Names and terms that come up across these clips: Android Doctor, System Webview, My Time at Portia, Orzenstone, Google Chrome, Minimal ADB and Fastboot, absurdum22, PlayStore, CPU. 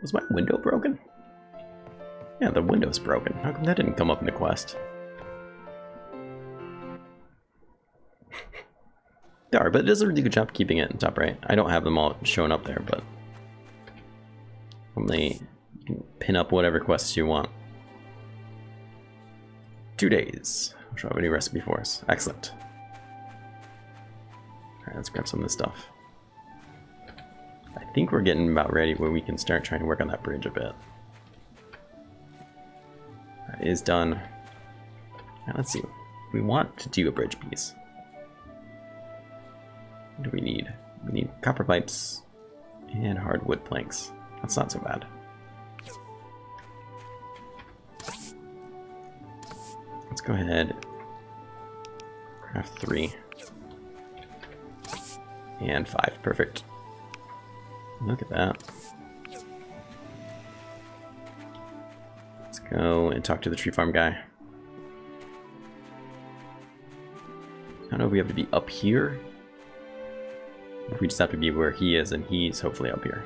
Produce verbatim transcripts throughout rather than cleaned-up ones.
Was my window broken? Yeah, the window's broken. How come that didn't come up in the quest? They are, but it does a really good job keeping it in top right. I don't have them all shown up there, but only pin up whatever quests you want. Two days. I'll show up a new recipe for us. Excellent. Alright, let's grab some of this stuff. I think we're getting about ready where we can start trying to work on that bridge a bit. That is done. Now let's see. We want to do a bridge piece. What do we need? We need copper pipes and hardwood planks. That's not so bad. Let's go ahead, craft three and five. Perfect. Look at that. Let's go and talk to the tree farm guy. I don't know if we have to be up here. We just have to be where he is, and he's hopefully up here.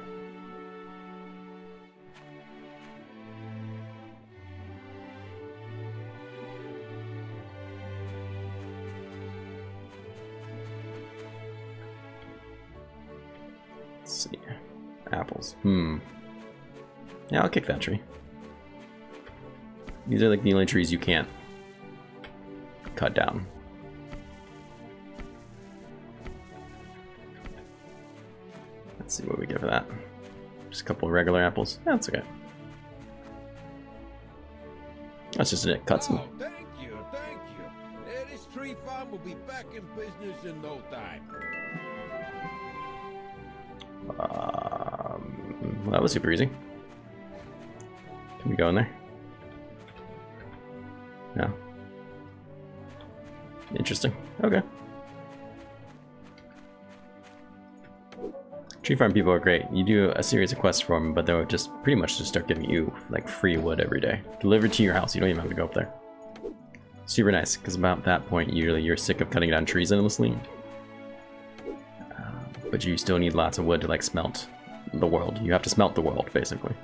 Let's see. Apples. Hmm. Yeah, I'll kick that tree. These are like the only trees you can't cut down. Let's see what we get for that. Just a couple of regular apples. Yeah, that's okay. That's just it. Cuts them. Oh, thank you, thank you. Yeah, this tree farm will be back in business in no time. Um, well, that was super easy. Can we go in there? No. Interesting. Okay. Tree farm people are great. You do a series of quests for them, but they'll just pretty much just start giving you like free wood every day. Delivered to your house. You don't even have to go up there. Super nice, because about that point, usually you're sick of cutting down trees endlessly. Uh, but you still need lots of wood to like smelt the world. You have to smelt the world, basically.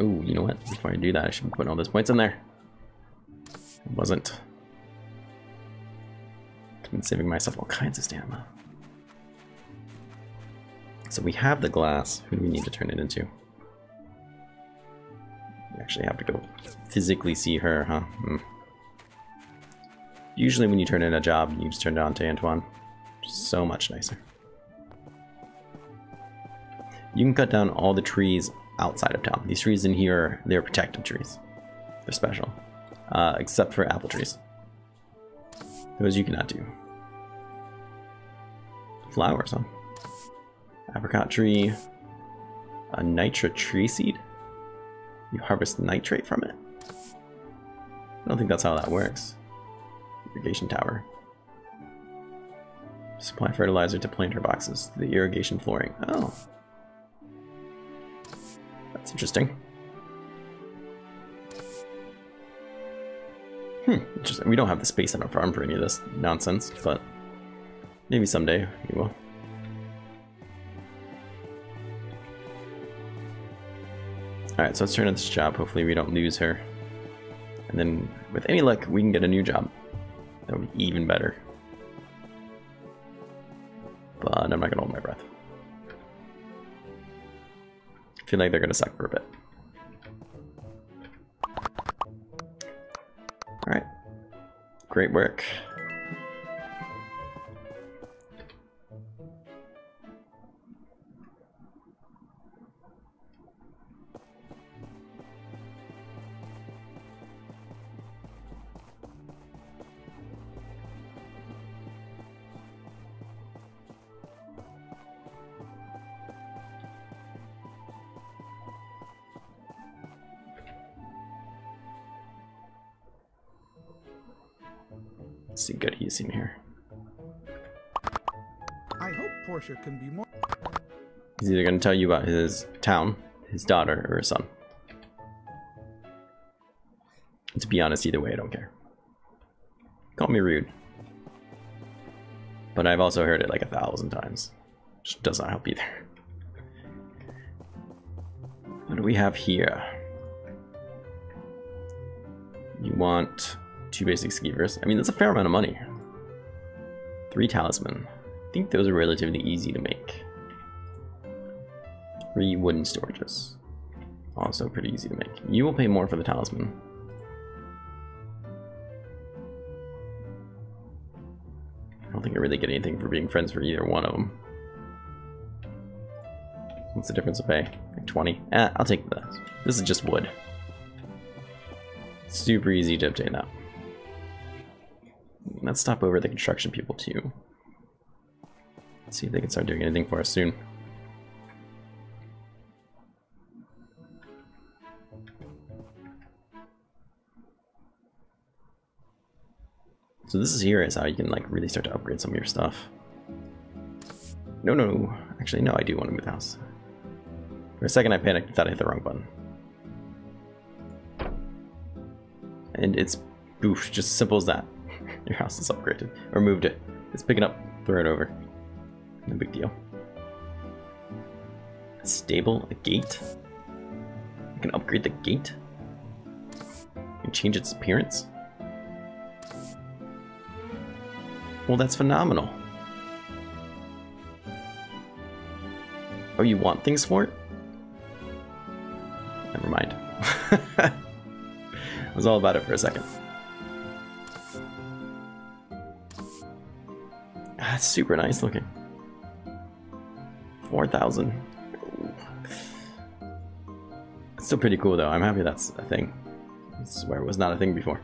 Ooh, you know what? Before I do that, I should be putting all those points in there. It wasn't. I've been saving myself all kinds of stamina. So we have the glass. Who do we need to turn it into? We actually have to go physically see her, huh? Mm. Usually when you turn in a job, you just turn it on to Antoine. So much nicer. You can cut down all the trees outside of town. These trees in here, they're protected trees. They're special. Uh, except for apple trees. Those you cannot do. Flowers, huh? Apricot tree. A nitra tree seed? You harvest nitrate from it? I don't think that's how that works. Irrigation tower. Supply fertilizer to planter boxes. The irrigation flooring. Oh. That's interesting. Hmm, interesting. We don't have the space on our farm for any of this nonsense, but maybe someday we will. Alright, so let's turn on this job. Hopefully we don't lose her. And then, with any luck, we can get a new job. That would be even better. But I'm not going to hold my breath. I feel like they're going to suck for a bit. Alright, great work. See good he's in here. I hope Portia can be more. He's either gonna tell you about his town, his daughter, or his son. To be honest, either way I don't care. Call me rude. but I've also heard it like a thousand times, which does not help either. What do we have here? You want two basic skeevers. I mean, that's a fair amount of money. Three talisman. I think those are relatively easy to make. Three wooden storages. Also pretty easy to make. You will pay more for the talisman. I don't think I really get anything for being friends for either one of them. What's the difference of pay? Like twenty? Eh, I'll take that. This is just wood. Super easy to obtain that. Let's stop over the construction people too. Let's see if they can start doing anything for us soon. So this is here is how you can like really start to upgrade some of your stuff. No, no, no. Actually, no, I do want to move the house. For a second I panicked and thought I hit the wrong button. And it's, oof, just simple as that. Your house is upgraded, or moved it. It's picking up, throw it over. No big deal. A stable, a gate. You can upgrade the gate. You can change its appearance. Well, that's phenomenal. Oh, you want things for it? Never mind. I was all about it for a second. Ah, it's super nice looking. four thousand. It's still pretty cool though. I'm happy that's a thing. I swear it was not a thing before.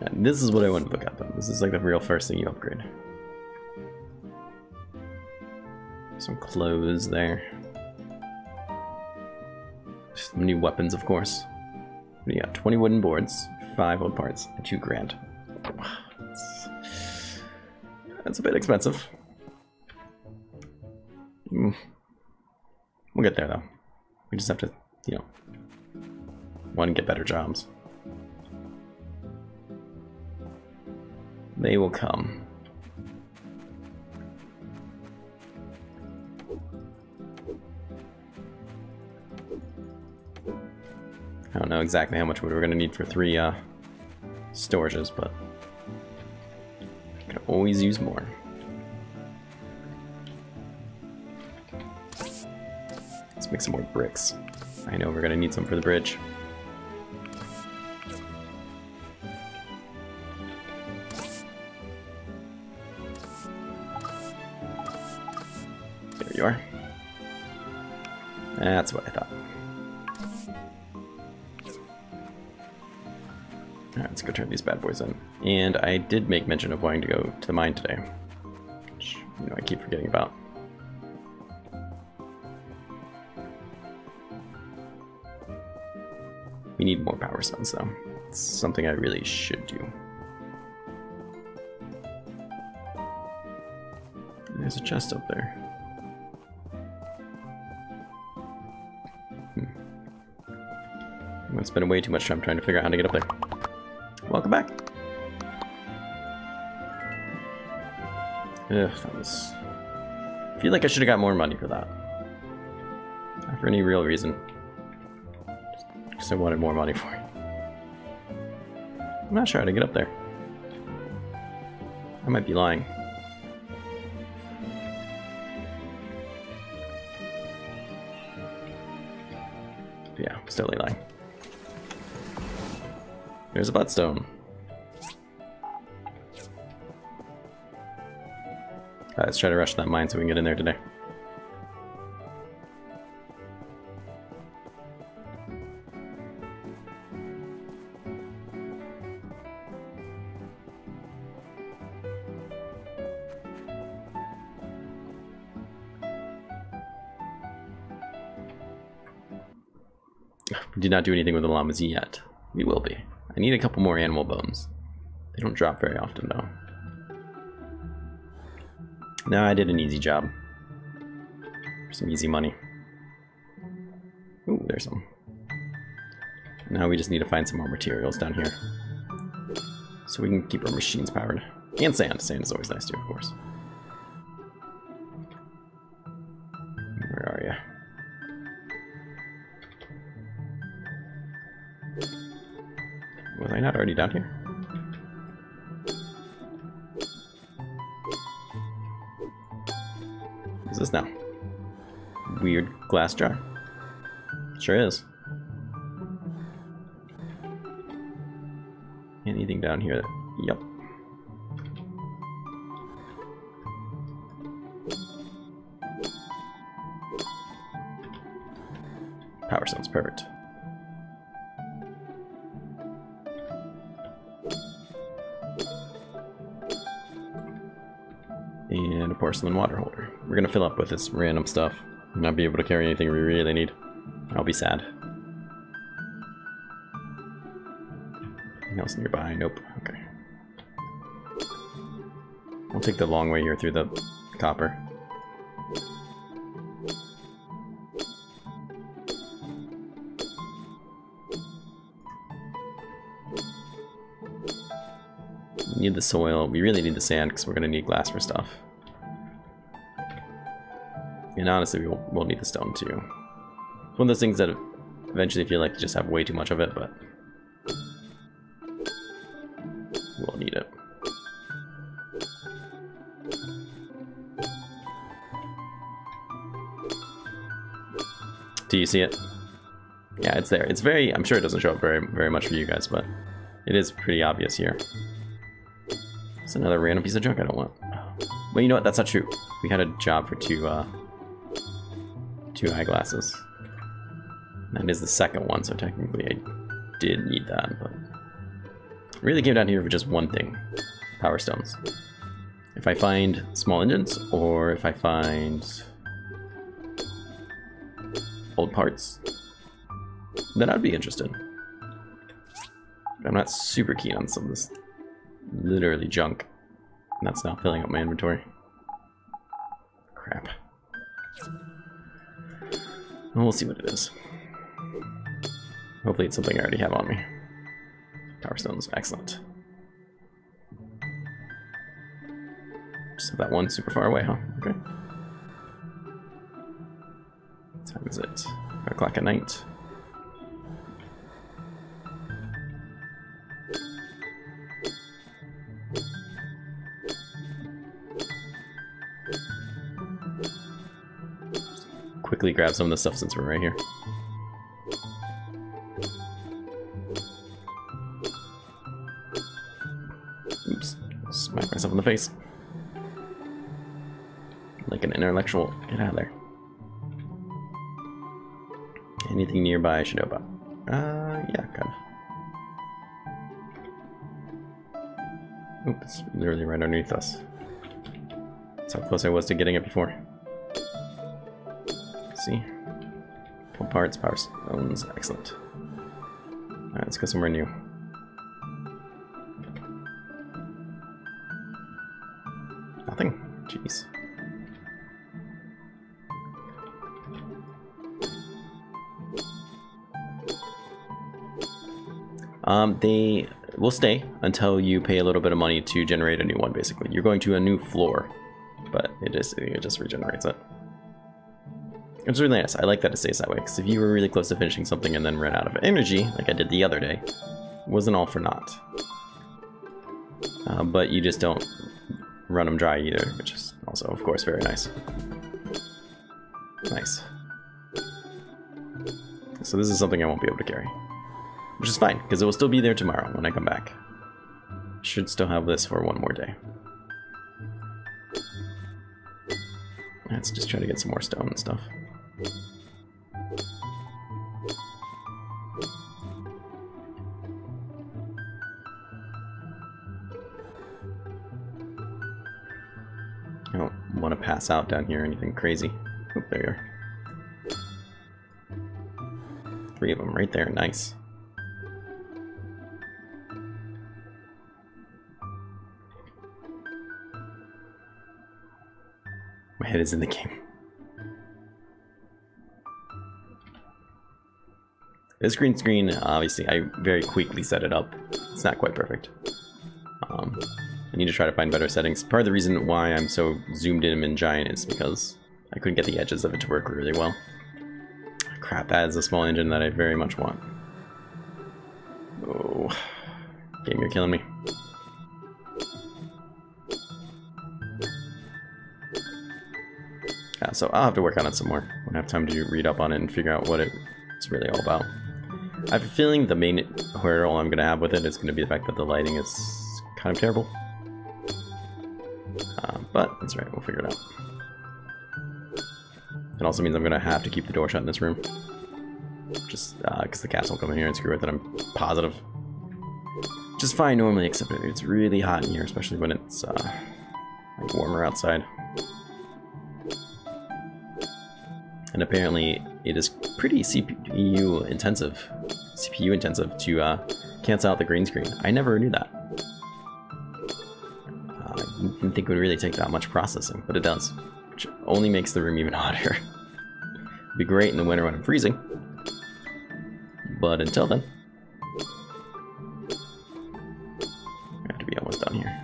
Yeah, this is what I want to look at though. This is like the real first thing you upgrade. Some clothes there. Some new weapons, of course. What do you got? twenty wooden boards, five wood parts, and two grand. That's, that's a bit expensive. We'll get there though. We just have to, you know, one, get better jobs. They will come. I don't know exactly how much wood we're gonna need for three uh, storages, but I can always use more. Let's make some more bricks. I know we're gonna need some for the bridge. There you are. That's what I thought. Alright, let's go turn these bad boys in. And I did make mention of wanting to go to the mine today, which, you know, I keep forgetting about. We need more power stones though. It's something I really should do. There's a chest up there. Hmm. I'm gonna spend way too much time trying to figure out how to get up there. Welcome back. Ugh, that was... I feel like I should have got more money for that. Not for any real reason. Just because I wanted more money for it. I'm not sure how to get up there. I might be lying. But yeah, I'm totally lying. There's a buttstone. Right, let's try to rush that mine so we can get in there today. We did not do anything with the llamas yet. We will be. I need a couple more animal bones. They don't drop very often though. No, I did an easy job. For some easy money. Ooh, there's some. Now we just need to find some more materials down here, so we can keep our machines powered. And sand. Sand is always nice too, of course. Where are you? Was I not already down here? What is this now? Weird glass jar. Sure is. Anything down here? That, yep. Power sounds perfect. And a porcelain water holder. We're gonna fill up with this random stuff. Not be able to carry anything we really need. I'll be sad. Anything else nearby? Nope. Okay. I'll take the long way here through the copper. We need the soil. We really need the sand because we're gonna need glass for stuff. And honestly, we'll, we'll need the stone too. It's one of those things that eventually feel like you just have way too much of it, but we'll need it. Do you see it? Yeah, it's there. It's very, I'm sure it doesn't show up very, very much for you guys, but it is pretty obvious here. It's another random piece of junk I don't want. Well, you know what? That's not true. We had a job for two, uh, two eyeglasses. That is the second one, so technically I did need that, but I really came down here for just one thing. Power stones. If I find small engines, or if I find old parts, then I'd be interested. But I'm not super keen on some of this literally junk. And that's not filling up my inventory. Crap. Well, we'll see what it is. Hopefully it's something I already have on me. Power stones, excellent. Just have that one super far away, huh? Okay. What time is it? Five o'clock at night. Quickly grab some of the stuff since we're right here. Oops. Smack myself in the face. Like an intellectual. Get out of there. Anything nearby I should know about? Uh, yeah, kind of. Oops, it's literally right underneath us. That's how close I was to getting it before. See? Pull parts, power stones, excellent. Alright, let's go somewhere new. Nothing? Jeez. Um, they will stay until you pay a little bit of money to generate a new one, basically. You're going to a new floor, but it just, it just regenerates it. It's really nice. I like that it stays that way, because if you were really close to finishing something and then ran out of energy, like I did the other day, it wasn't all for naught. Uh, but you just don't run them dry either, which is also, of course, very nice. Nice. So this is something I won't be able to carry. Which is fine, because it will still be there tomorrow when I come back. Should still have this for one more day. Let's just try to get some more stone and stuff. I don't want to pass out down here or anything crazy. Oh, there you are. Three of them right there, nice. My head is in the game. This green screen, obviously, I very quickly set it up. It's not quite perfect. Um, I need to try to find better settings. Part of the reason why I'm so zoomed in and giant is because I couldn't get the edges of it to work really well. Crap, that is a small engine that I very much want. Oh, game, you're killing me. Yeah, so I'll have to work on it some more. I won't have time to read up on it and figure out what it's really all about. I have a feeling the main hurdle I'm going to have with it is going to be the fact that the lighting is kind of terrible. Uh, but that's right, we'll figure it out. It also means I'm going to have to keep the door shut in this room. Just because uh, the cats will come in here and screw with it, I'm positive. Just fine normally, except it's really hot in here, especially when it's uh, like warmer outside. And apparently it is pretty C P U intensive, C P U intensive to uh, cancel out the green screen. I never knew that. Uh, I didn't think it would really take that much processing, but it does. Which only makes the room even hotter. It'd be great in the winter when I'm freezing, but until then, I have to be almost done here.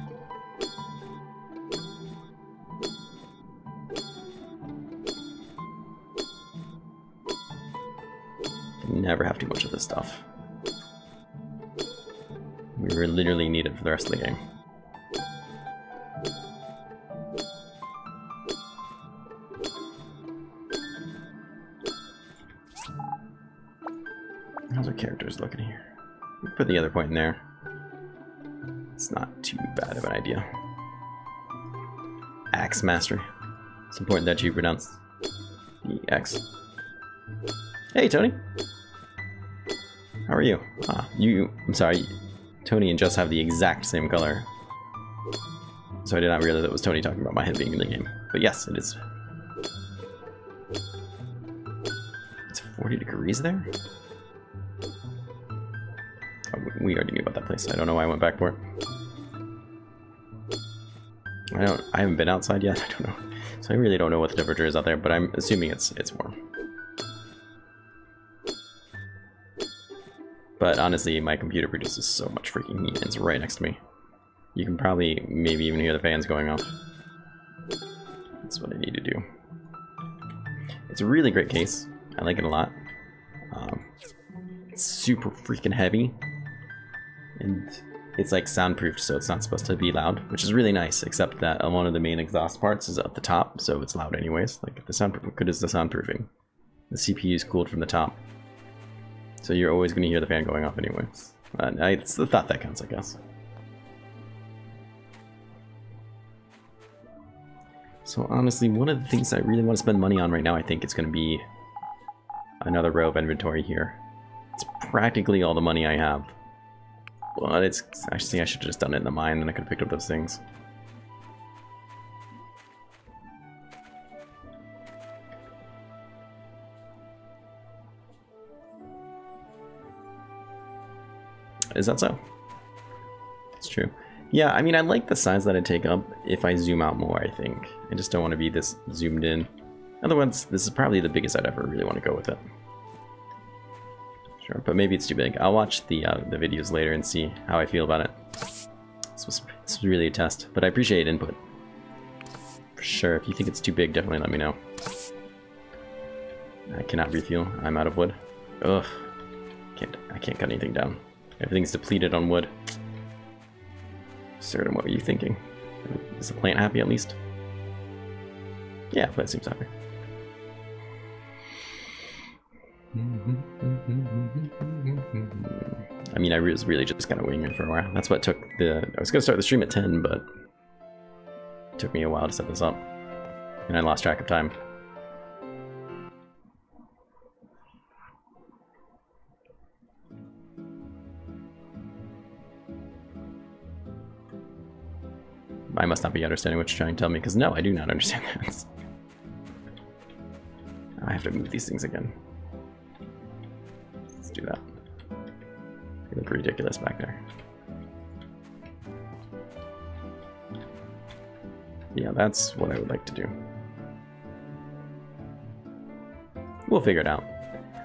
Can never have too much of this stuff. We really literally need it for the rest of the game. Characters looking here. We put the other point in there. It's not too bad of an idea. Axe Master. It's important that you pronounce the X. Hey, Tony. How are you? Ah, you. I'm sorry. Tony and Jess have the exact same color. So I did not realize it was Tony talking about my head being in the game. But yes, it is. It's forty degrees there? We already knew about that place. I don't know why I went back for it. I don't. I haven't been outside yet. I don't know. So I really don't know what the temperature is out there, but I'm assuming it's it's warm. But honestly, my computer produces so much freaking heat. It's right next to me. You can probably maybe even hear the fans going off. That's what I need to do. It's a really great case. I like it a lot. Um, it's super freaking heavy. And it's like soundproofed, so it's not supposed to be loud, which is really nice, except that one of the main exhaust parts is up the top, so it's loud anyways. Like, the sound, what good is the soundproofing? The C P U is cooled from the top, so you're always going to hear the fan going off anyways. Uh, it's the thought that counts, I guess. So honestly, one of the things I really want to spend money on right now, I think it's going to be another row of inventory here. It's practically all the money I have. Well, it's actually I should have just done it in the mine, then I could have picked up those things. Is that so? It's true. Yeah, I mean, I like the size that I take up if I zoom out more, I think. I just don't want to be this zoomed in. Otherwise, this is probably the biggest I'd ever really want to go with it. Sure, but maybe it's too big. I'll watch the uh, the videos later and see how I feel about it. This was, this was really a test, but I appreciate input. For sure, if you think it's too big, definitely let me know. I cannot refuel. I'm out of wood. Ugh. Can't, I can't cut anything down. Everything's depleted on wood. Absurdum, what were you thinking? Is the plant happy at least? Yeah, plant seems happy. I mean, I was really just kind of winging it for a while. That's what took the... I was going to start the stream at ten, but... it took me a while to set this up. And I lost track of time. I must not be understanding what you're trying to tell me, because no, I do not understand that. I have to move these things again. Let's do that. They look ridiculous back there. Yeah, that's what I would like to do. We'll figure it out.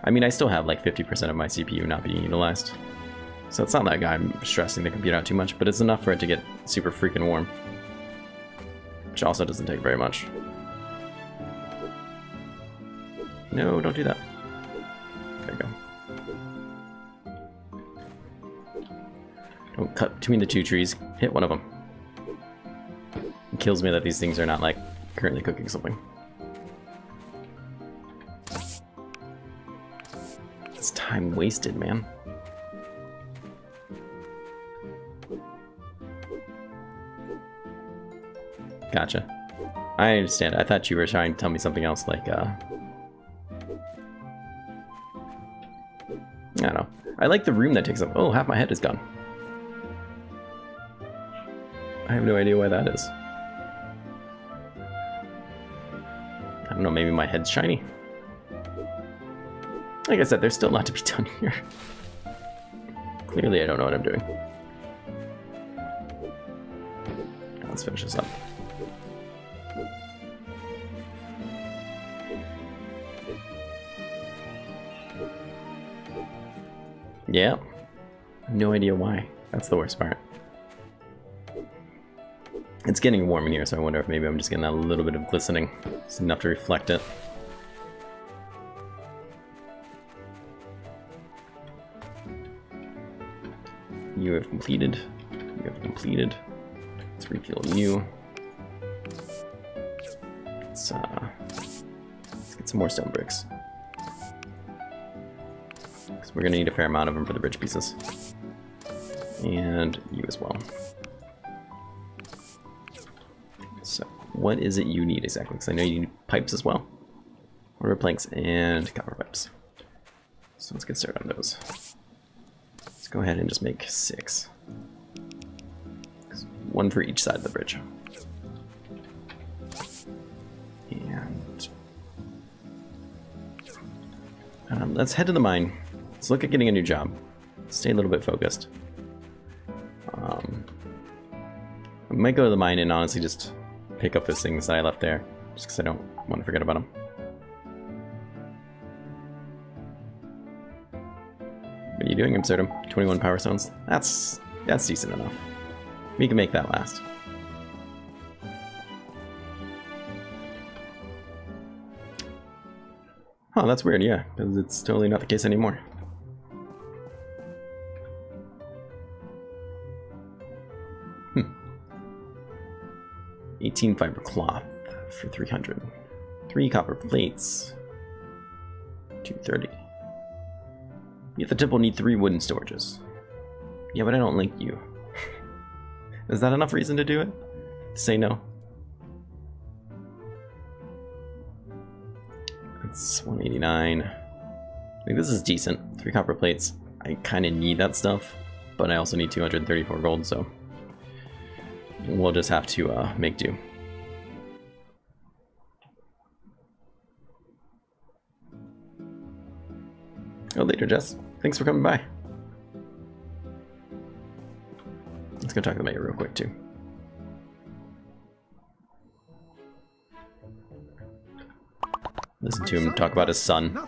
I mean, I still have like fifty percent of my C P U not being utilized. So it's not like I'm stressing the computer out too much, but it's enough for it to get super freaking warm. Which also doesn't take very much. No, don't do that. There we go. Don't cut between the two trees. Hit one of them. It kills me that these things are not, like, currently cooking something. It's time wasted, man. Gotcha. I understand. I thought you were trying to tell me something else, like, uh... I don't know. I like the room that takes up... Oh, half my head is gone. I have no idea why that is. I don't know, maybe my head's shiny? Like I said, there's still a lot to be done here. Clearly I don't know what I'm doing. Let's finish this up. Yeah. No idea why. That's the worst part. It's getting warm in here, so I wonder if maybe I'm just getting a little bit of glistening. It's enough to reflect it. You have completed. You have completed. Let's refuel you. Let's, uh, let's get some more stone bricks. Because we're going to need a fair amount of them for the bridge pieces. And you as well. So, what is it you need exactly? Because I know you need pipes as well. Mortar planks and copper pipes. So let's get started on those. Let's go ahead and just make six. One for each side of the bridge. And... Um, let's head to the mine. Let's look at getting a new job. Stay a little bit focused. Um, I might go to the mine and honestly just pick up those things that I left there. Just because I don't want to forget about them. What are you doing, Absurdum? twenty-one power stones? That's, that's decent enough. We can make that last. Oh, that's weird, yeah, because it's totally not the case anymore. Hmm. eighteen fiber cloth for three hundred. three copper plates. two thirty. Yet the temple need three wooden storages. Yeah, but I don't like you. Is that enough reason to do it? To say no? That's one eighty-nine. I think this is decent. Three copper plates. I kind of need that stuff, but I also need two hundred thirty-four gold, so we'll just have to uh, make do. Oh, later, Jess. Thanks for coming by. Let's go talk to the mayor real quick, too. Listen to him talk about his son. I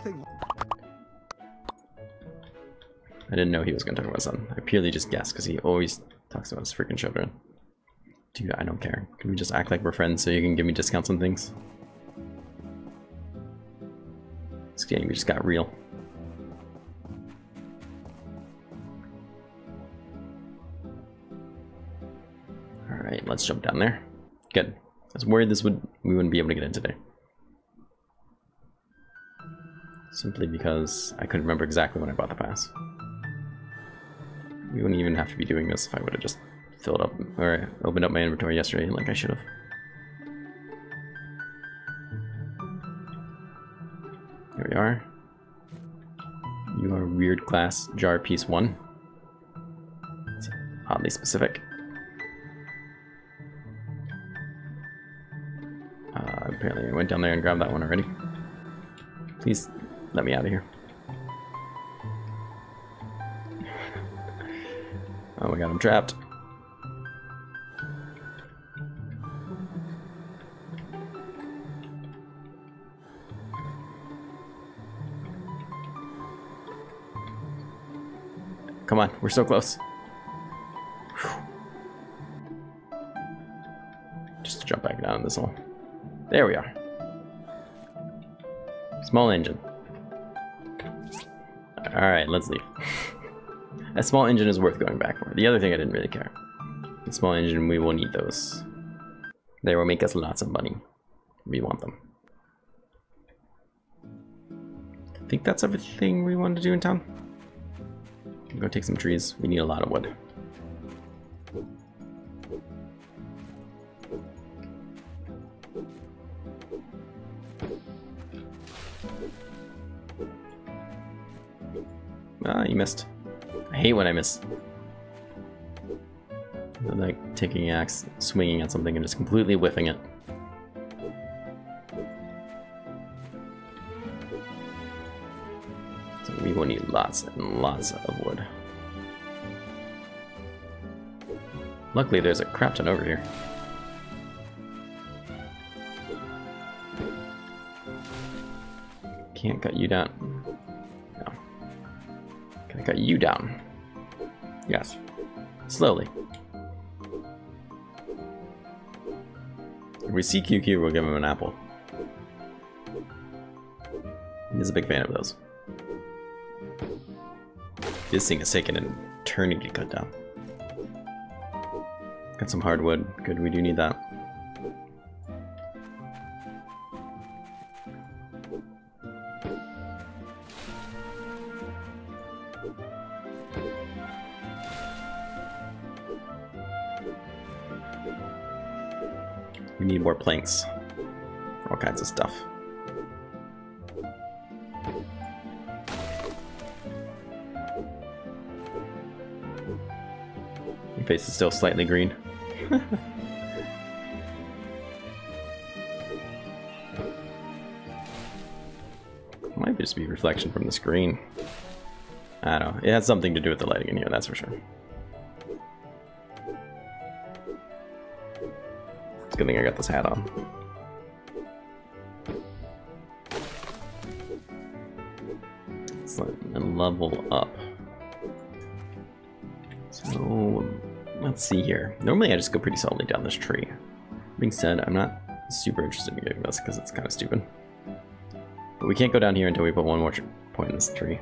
didn't know he was going to talk about his son. I purely just guessed, because he always talks about his freaking children. Dude, I don't care. Can we just act like we're friends so you can give me discounts on things? This game just got real. Alright, let's jump down there. Good. I was worried this would we wouldn't be able to get in today. Simply because I couldn't remember exactly when I bought the pass. We wouldn't even have to be doing this if I would have just filled up or opened up my inventory yesterday like I should have. Here we are. You are weird glass jar piece one. It's oddly specific. Apparently I went down there and grabbed that one already. Please let me out of here. Oh my god, I'm trapped. Come on, we're so close. Whew. Just jump back down this hole. There we are. Small engine. Alright, let's leave. That small engine is worth going back for. The other thing I didn't really care. The small engine, we will need those. They will make us lots of money. We want them. I think that's everything we wanted to do in town. Go take some trees. We need a lot of wood. Ah, you missed. I hate when I miss. I like taking an axe, swinging at something, and just completely whiffing it. So we will need lots and lots of wood. Luckily, there's a crap ton over here. Can't cut you down. Got you down. Yes. Slowly. If we see Q Q, we'll give him an apple. He's a big fan of those. This thing is taking an eternity to cut down. Got some hardwood. Good, we do need that. We need more planks, all kinds of stuff. Your face is still slightly green. Might just be reflection from the screen. I don't know. It has something to do with the lighting in here, that's for sure. It's a good thing I got this hat on. Excellent. And level up. So, let's see here. Normally I just go pretty solidly down this tree. Being said, I'm not super interested in getting this because it's kind of stupid. But we can't go down here until we put one more point in this tree.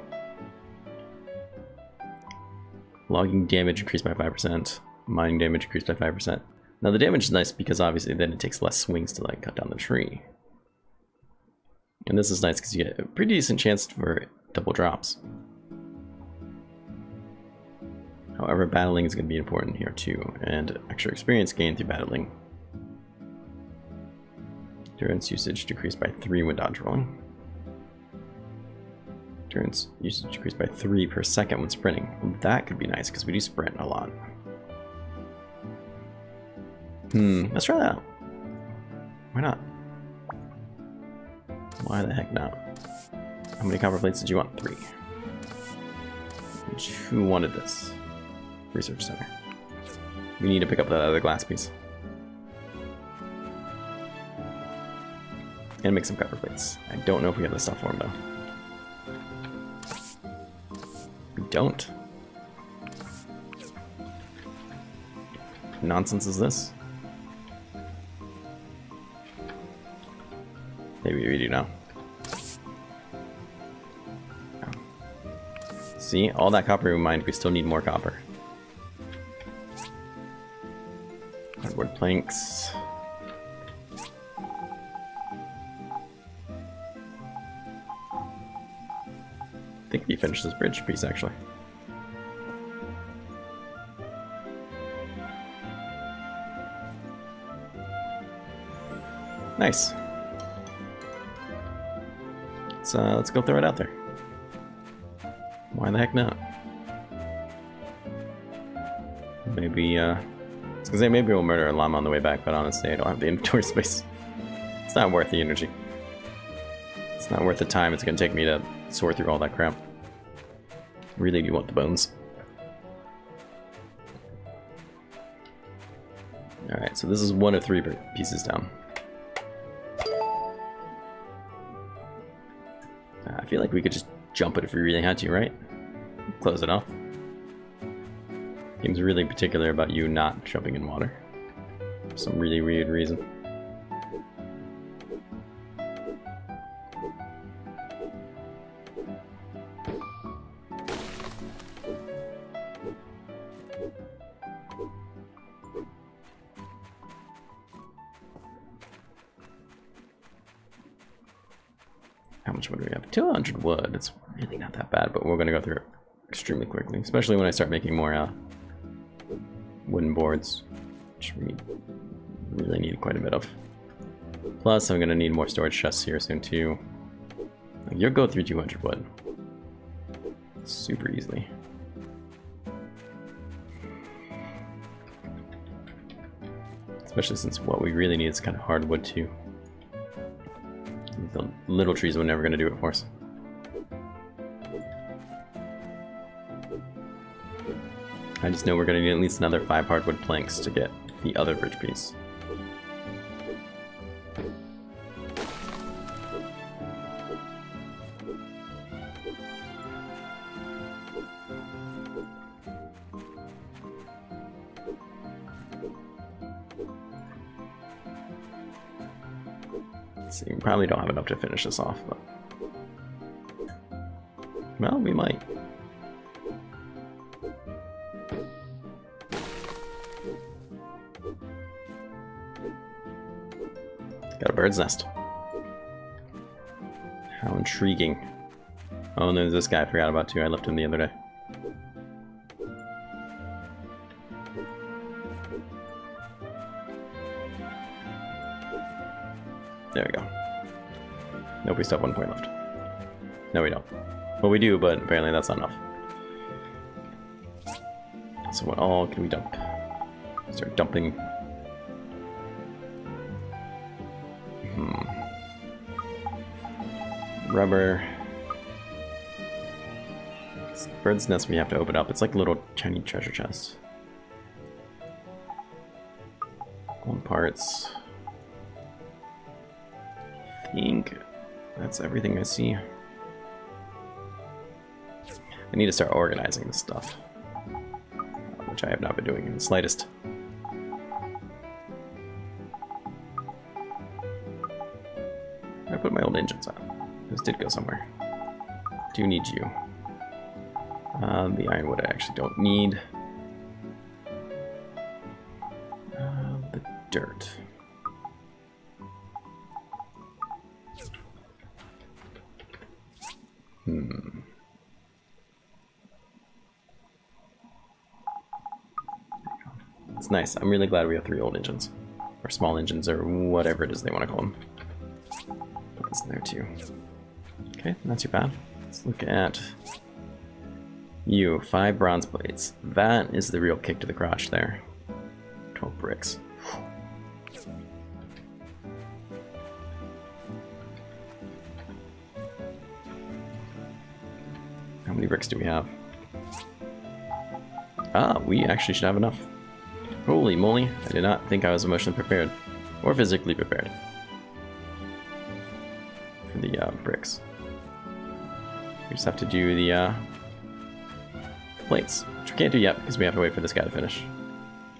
Logging damage increased by five percent. Mining damage increased by five percent. Now the damage is nice because obviously then it takes less swings to like cut down the tree. And this is nice because you get a pretty decent chance for double drops. However, battling is going to be important here too, and extra experience gained through battling. Endurance usage decreased by three when dodge rolling. Endurance usage decreased by three per second when sprinting. Well, that could be nice because we do sprint a lot. Hmm, let's try that out. Why not? Why the heck not? How many copper plates did you want? Three. Who wanted this? Research center. We need to pick up that other glass piece. And make some copper plates. I don't know if we have this stuff for them though. Don't. What nonsense is this? Maybe we do now. Oh. See, all that copper in mind, we still need more copper. Hardwood planks. I think we finished this bridge piece actually. Nice. Let's uh, let's go throw it out there. Why the heck not? Maybe uh, I was gonna say maybe we'll murder a llama on the way back, but honestly, I don't have the inventory space. It's not worth the energy. It's not worth the time it's gonna take me to sort through all that crap. Really do want the bones. Alright, so this is one of three pieces down. I feel like we could just jump it if we really had to, right? Close it off. Game's really particular about you not jumping in water. For some really weird reason. How much wood do we have? two hundred wood. It's really not that bad, but we're going to go through it extremely quickly, especially when I start making more uh, wooden boards, which we really need quite a bit of. Plus, I'm going to need more storage chests here soon, too. You'll go through two hundred wood super easily. Especially since what we really need is kind of hardwood, too. The little trees were never going to do it for us. I just know we're going to need at least another five hardwood planks to get the other bridge piece. So we probably don't have enough to finish this off, but well, we might. Got a bird's nest. How intriguing. Oh, and there's this guy I forgot about too. I left him the other day. There we go. Nope, we still have one point left. No, we don't. Well, we do, but apparently that's not enough. So what all can we dump? Start dumping. Hmm. Rubber. It's the bird's nest we have to open up. It's like a little tiny treasure chest. Gold parts. I think that's everything I see. I need to start organizing this stuff, which I have not been doing in the slightest. I put my old engines on. This did go somewhere. Do need you. Uh, the ironwood I actually don't need. Uh, the dirt. Hmm. It's nice. I'm really glad we have three old engines. Or small engines, or whatever it is they want to call them. Put this in there too. Okay, not too bad. Let's look at you. Five bronze plates. That is the real kick to the crotch there. twelve bricks. How many bricks do we have? Ah, we actually should have enough. Holy moly, I did not think I was emotionally prepared. Or physically prepared. For the uh, bricks. We just have to do the, uh, the plates. Which we can't do yet because we have to wait for this guy to finish.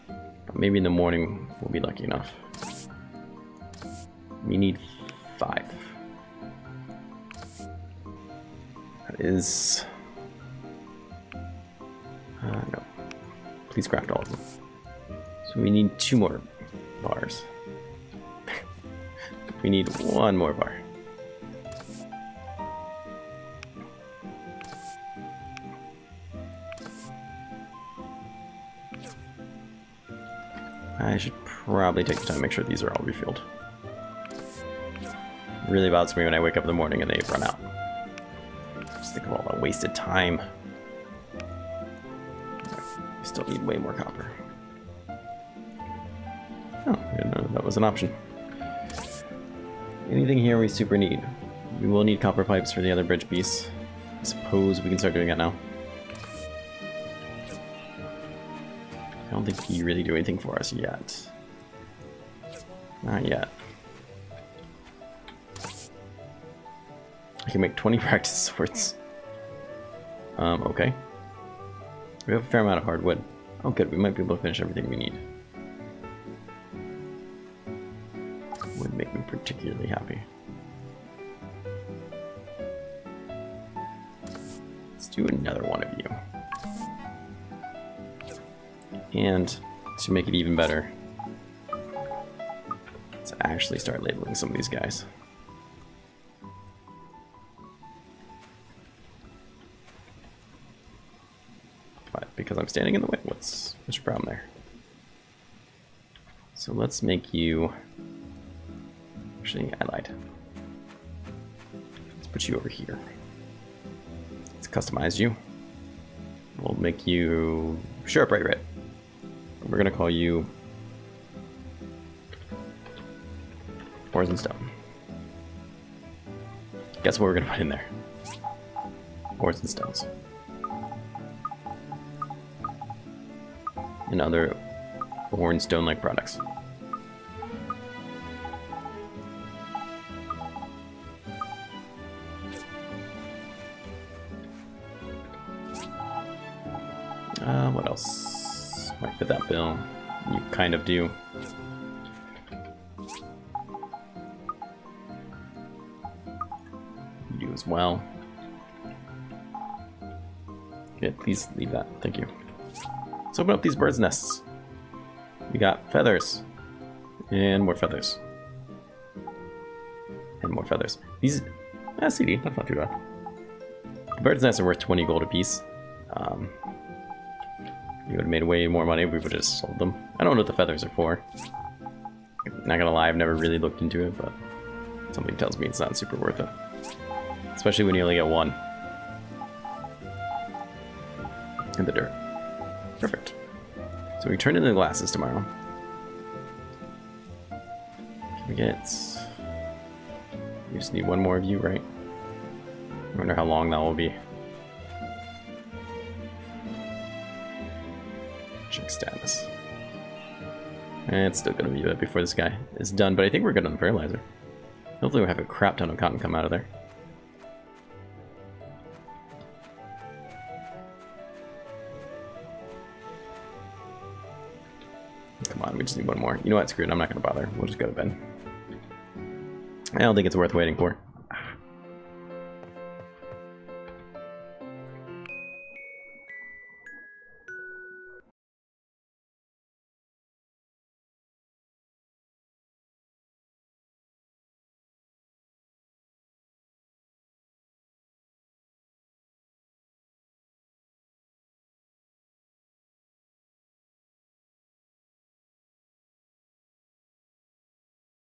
But maybe in the morning we'll be lucky enough. We need five. That is... Uh, no. Please craft all of them. So we need two more bars. We need one more bar. I should probably take the time to make sure these are all refilled. It really bothers me when I wake up in the morning and they run out. Just think of all that wasted time. We still need way more copper. Oh, I didn't know that was an option. Anything here we super need. We will need copper pipes for the other bridge piece. I suppose we can start doing that now. I don't think he really do anything for us yet. Not yet. I can make twenty practice swords. Um, okay. We have a fair amount of hardwood. Oh good, we might be able to finish everything we need. Would make me particularly happy. Let's do another one of you. And to make it even better, let's actually start labeling some of these guys. Because I'm standing in the way. What's what's your problem there? So let's make you. Actually, I lied. Let's put you over here. Let's customize you. We'll make you Sheriff Bright Red. We're gonna call you Orzenstone. Guess what we're gonna put in there? Orzenstones. And other horn stone-like products. Uh, what else? Might fit that bill. You kind of do. You do as well. Good, please leave that. Thank you. Let's open up these birds' nests. We got feathers. And more feathers. And more feathers. These... Ah, C D. That's not too bad. The birds' nests are worth twenty gold apiece. Um, you would have made way more money if we would have just sold them. I don't know what the feathers are for. Not gonna lie, I've never really looked into it, but... something tells me it's not super worth it. Especially when you only get one. In the dirt. Perfect. So we turn in the glasses tomorrow. Can we get... we just need one more of you, right? I wonder how long that will be. Check status. And it's still gonna be that before this guy is done, but I think we're good on the fertilizer. Hopefully we'll have a crap ton of cotton come out of there. We just need one more. You know what? Screw it. I'm not going to bother. We'll just go to bed. I don't think it's worth waiting for.